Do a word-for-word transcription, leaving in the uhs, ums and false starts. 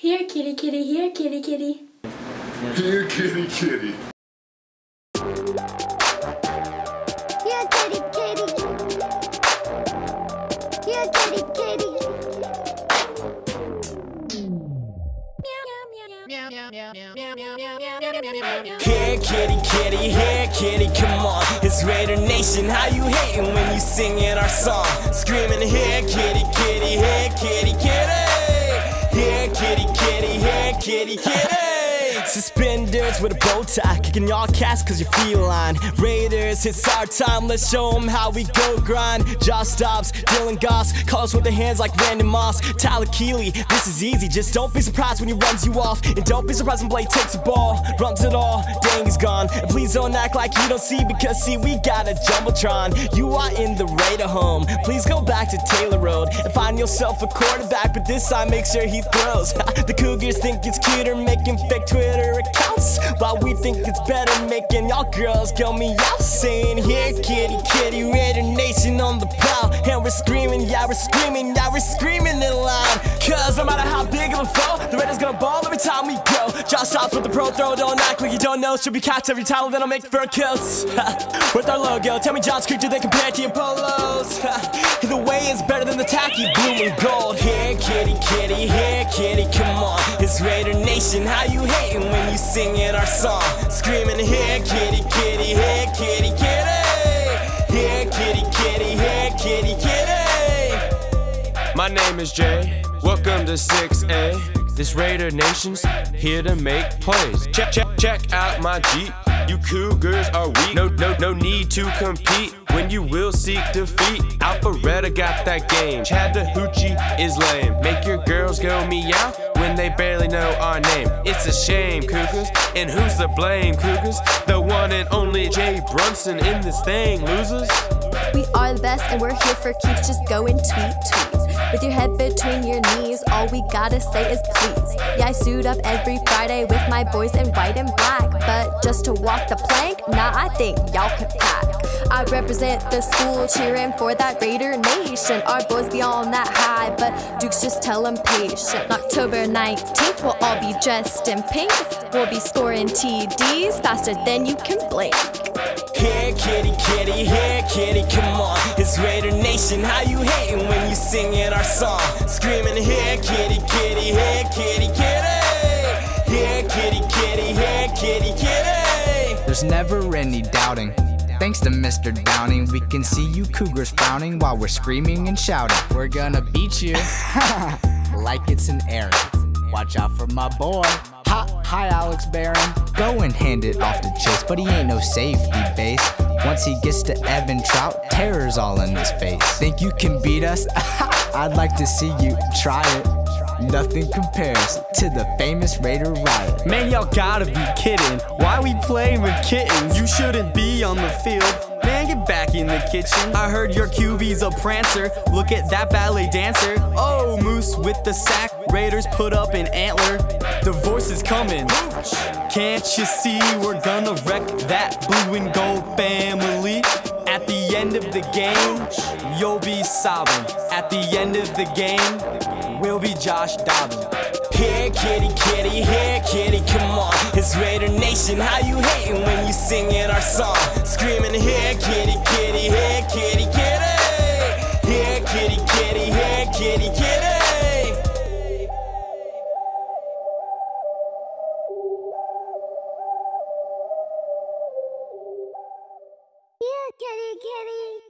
Here, kitty, kitty, here, kitty, kitty. Here, kitty, kitty. Here, kitty, kitty. Here, kitty, kitty. Here, kitty, kitty, here, kitty, come on. It's Raider Nation, how you hating when you singing our song? Screaming, here, kitty, kitty, here, kitty, kitty. Here, kitty, kitty, here, kitty, kitty. Suspenders with a bow tie, kicking y'all cats cause you're feline. Raiders, it's our time, let's show them how we go grind. Josh Dobbs, Dylan Goss, calls with their hands like Randy Moss. Tyler Keeley, this is easy, just don't be surprised when he runs you off. And don't be surprised when Blade takes the ball, runs it all, dang he's gone. And please don't act like you don't see, because see we got a Jumbotron. You are in the Raider home, please go back to Taylor Road and find yourself a quarterback, but this time make sure he throws. The Cougars think it's cuter making fake Twitter accounts, while we think it's better making y'all girls kill me out. Saying here kitty kitty, Raider Nation on the prowl, and we're screaming, yeah we're screaming, yeah we're screaming it loud. Cause no matter how big of a foe, the Raiders gonna ball every time we go. Josh Dobbs with the pro throw, don't act like you don't know. Should be catch every title, then I'll make fur coats with our logo. Tell me John's creek, do they compare to your polos? The way is better than the tacky blue and gold. Here kitty kitty, here kitty, come on. It's Raider Nation, how you hating when you singing our song? Screaming, here kitty kitty, here kitty kitty. Here kitty kitty, here kitty kitty. My name is Jay, welcome to six A. This Raider Nation's here to make plays. Check, check, check out my Jeep. You Cougars are weak, no, no, no need to compete. When you will seek defeat, Alpharetta got that game. Chattahoochee is lame, make your girls go meow when they barely know our name. It's a shame, Cougars, and who's to blame, Cougars? The one and only Jay Brunson in this thing, losers. We are the best and we're here for keeps, just go and tweet, tweet. With your head between your knees, all we gotta say is please. Yeah, I suit up every Friday with my boys in white and black, but just to walk the plank, nah, I think y'all can pack. I represent the school, cheering for that Raider Nation. Our boys be on that high, but Dukes just tell them patient. October nineteenth, we'll all be dressed in pink. We'll be scoring T Ds faster than you can blink. Here kitty kitty, here kitty, come on. It's Raider Nation, how you hating when you singing our song? Screaming, here kitty kitty, here kitty kitty. Here kitty kitty, here kitty kitty. There's never any doubting, thanks to Mister Downing, we can see you Cougars frowning while we're screaming and shouting. We're gonna beat you, like it's an errand. Watch out for my boy. Ha, hi Alex Barron. Go and hand it off to Chase, but he ain't no safety base. Once he gets to Evan Trout, terror's all in his face. Think you can beat us? I'd like to see you try it. Nothing compares to the famous Raider riot. Man, y'all gotta be kidding. Why we playing with kittens? You shouldn't be on the field. Man, get back in the kitchen. I heard your Q B's a prancer. Look at that ballet dancer. Oh, Moose with the sack. Raiders put up an antler. Divorce is coming. Can't you see we're gonna wreck that blue and gold family? At the end of the game, you'll be sobbing. At the end of the game, we'll be Josh Dobbs. Here kitty kitty, here kitty, come on. It's Raider Nation, how you hating when you singing our song? Screaming, here kitty kitty, here kitty kitty. Here kitty kitty, here kitty kitty. Kitty, kitty.